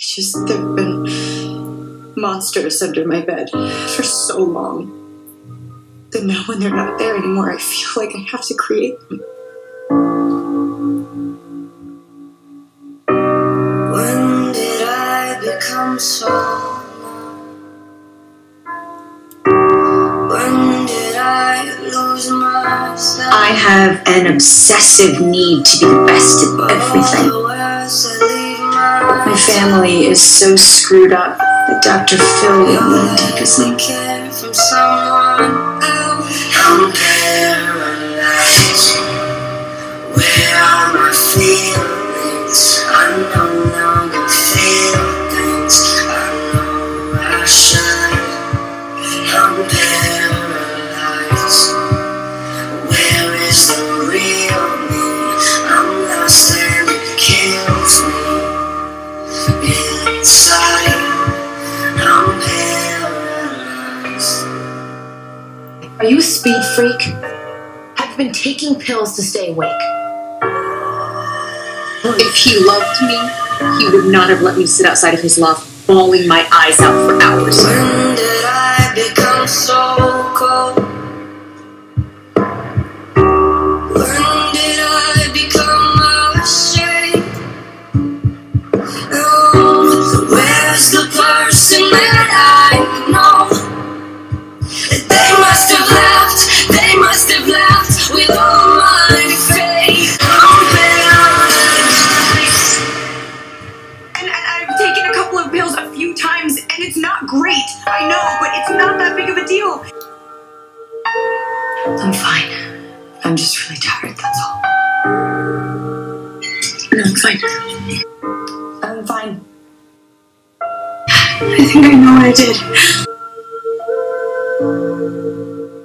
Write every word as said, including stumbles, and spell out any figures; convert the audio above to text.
It's just, there have been monsters under my bed for so long that now when they're not there anymore, I feel like I have to create them. When did I become so numb? When did I lose myself? I have an obsessive need to be the best at everything. My family is so screwed up that Doctor Phil will take us like from someone else. I'm paralyzed. Where are my feelings? I no longer feel things. I know I should. I'm paralyzed. Where is the real me? I'm lost and it kills me. Are you a speed freak? I've been taking pills to stay awake. If he loved me, he would not have let me sit outside of his loft, bawling my eyes out for hours. When did I become so cold? When did I become ashamed? Oh, where's the person that I know? They must have left, they must have left with all my faith. I'm paralyzed. And, and I've taken a couple of pills a few times, and it's not great, I know, but it's not that big of a deal. I'm fine. I'm just really tired, that's all. No, I'm fine. I'm fine. I think I know what I did. Thank you.